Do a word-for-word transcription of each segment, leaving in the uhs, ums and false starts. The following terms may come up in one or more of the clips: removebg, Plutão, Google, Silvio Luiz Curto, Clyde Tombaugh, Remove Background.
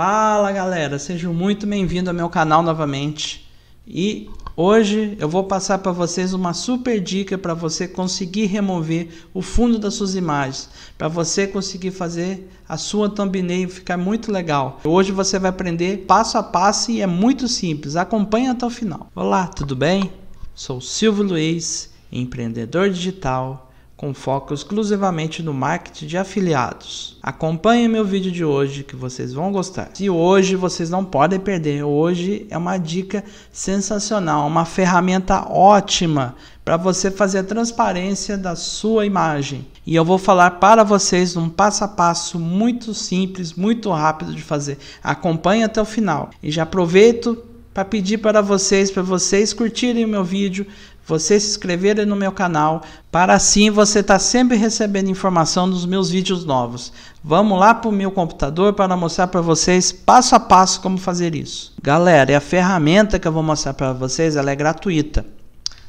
Fala galera, sejam muito bem-vindos ao meu canal novamente. E hoje eu vou passar para vocês uma super dica para você conseguir remover o fundo das suas imagens, para você conseguir fazer a sua thumbnail ficar muito legal. Hoje você vai aprender passo a passo e é muito simples, acompanha até o final. Olá, tudo bem? Sou Silvio Luiz, empreendedor digital, com foco exclusivamente no marketing de afiliados. Acompanhe meu vídeo de hoje que vocês vão gostar. E hoje vocês não podem perder. Hoje é uma dica sensacional, uma ferramenta ótima para você fazer a transparência da sua imagem. E eu vou falar para vocês um passo a passo muito simples, muito rápido de fazer. Acompanhe até o final. E já aproveito para pedir para vocês, para vocês curtirem o meu vídeo, vocês se inscreverem no meu canal, para assim você estar sempre recebendo informação dos meus vídeos novos. Vamos lá para o meu computador para mostrar para vocês passo a passo como fazer isso. Galera, a ferramenta que eu vou mostrar para vocês, ela é gratuita.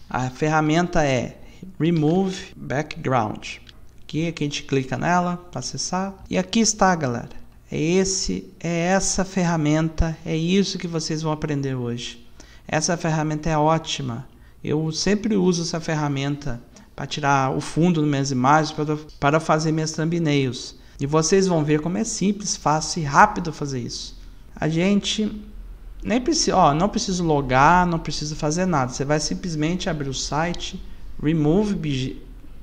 A ferramenta é Remove Background. Aqui, aqui a gente clica nela para acessar. E aqui está, galera. É, esse, é essa ferramenta, é isso que vocês vão aprender hoje. Essa ferramenta é ótima. Eu sempre uso essa ferramenta para tirar o fundo das minhas imagens, para, para fazer minhas thumbnails. E vocês vão ver como é simples, fácil e rápido fazer isso. A gente nem precisa, ó, não preciso logar, não preciso fazer nada. Você vai simplesmente abrir o site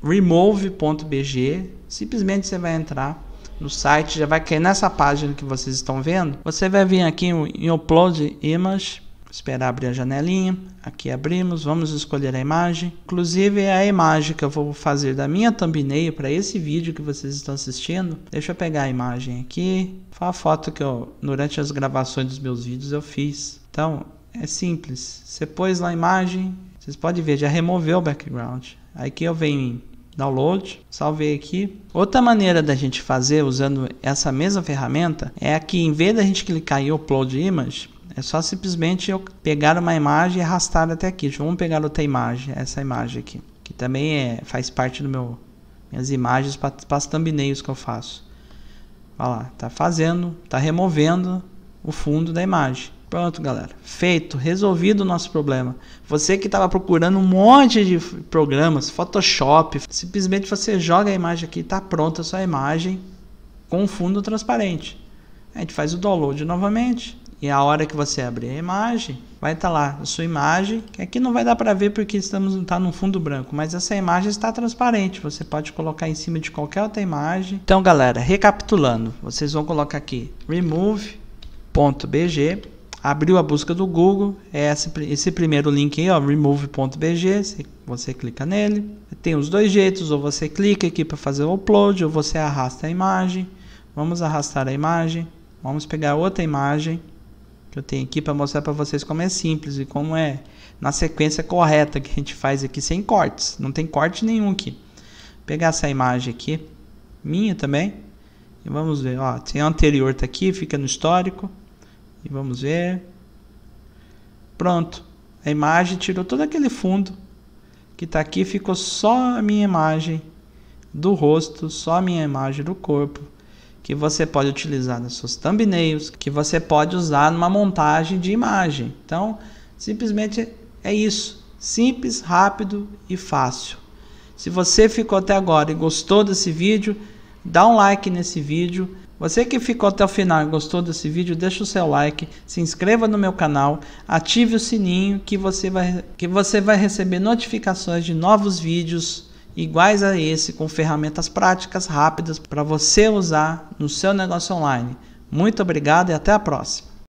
remove ponto b g, simplesmente você vai entrar no site, já vai cair nessa página que vocês estão vendo. Você vai vir aqui em Upload Image, esperar abrir a janelinha. Aqui abrimos, vamos escolher a imagem. Inclusive é a imagem que eu vou fazer da minha thumbnail para esse vídeo que vocês estão assistindo. Deixa eu pegar a imagem aqui. Foi a foto que eu, durante as gravações dos meus vídeos, eu fiz. Então é simples, você pôs lá a imagem, vocês podem ver, já removeu o background. Aqui eu venho em Download, salvei aqui. Outra maneira da gente fazer usando essa mesma ferramenta é aqui, em vez da gente clicar em Upload Image, é só simplesmente eu pegar uma imagem e arrastar até aqui. Vamos pegar outra imagem, essa imagem aqui, que também é, faz parte do meu minhas imagens para as thumbnails que eu faço. Olha lá, tá fazendo, tá removendo o fundo da imagem. Pronto, galera, feito, resolvido o nosso problema. Você que estava procurando um monte de programas, Photoshop, simplesmente você joga a imagem aqui, está pronta a sua imagem com fundo transparente. A gente faz o download novamente e a hora que você abrir a imagem, vai estar tá lá a sua imagem. Aqui não vai dar para ver porque estamos tá no fundo branco, mas essa imagem está transparente. Você pode colocar em cima de qualquer outra imagem. Então, galera, recapitulando, vocês vão colocar aqui remove ponto b g. Abriu a busca do Google, é esse, esse primeiro link aí, ó, remove ponto b g, você clica nele. Tem os dois jeitos, ou você clica aqui para fazer o upload, ou você arrasta a imagem. Vamos arrastar a imagem, vamos pegar outra imagem que eu tenho aqui para mostrar para vocês como é simples e como é na sequência correta que a gente faz aqui sem cortes, não tem corte nenhum aqui. Vou pegar essa imagem aqui, minha também, e vamos ver, ó, tem a anterior, tá aqui, fica no histórico. E vamos ver. Pronto. A imagem tirou todo aquele fundo que está aqui. Ficou só a minha imagem do rosto. Só a minha imagem do corpo. Que você pode utilizar nas suas thumbnails. Que você pode usar numa montagem de imagem. Então, simplesmente é isso. Simples, rápido e fácil. Se você ficou até agora e gostou desse vídeo, dá um like nesse vídeo. Você que ficou até o final e gostou desse vídeo, deixa o seu like, se inscreva no meu canal, ative o sininho que você vai, que você vai receber notificações de novos vídeos iguais a esse, com ferramentas práticas rápidas para você usar no seu negócio online. Muito obrigado e até a próxima!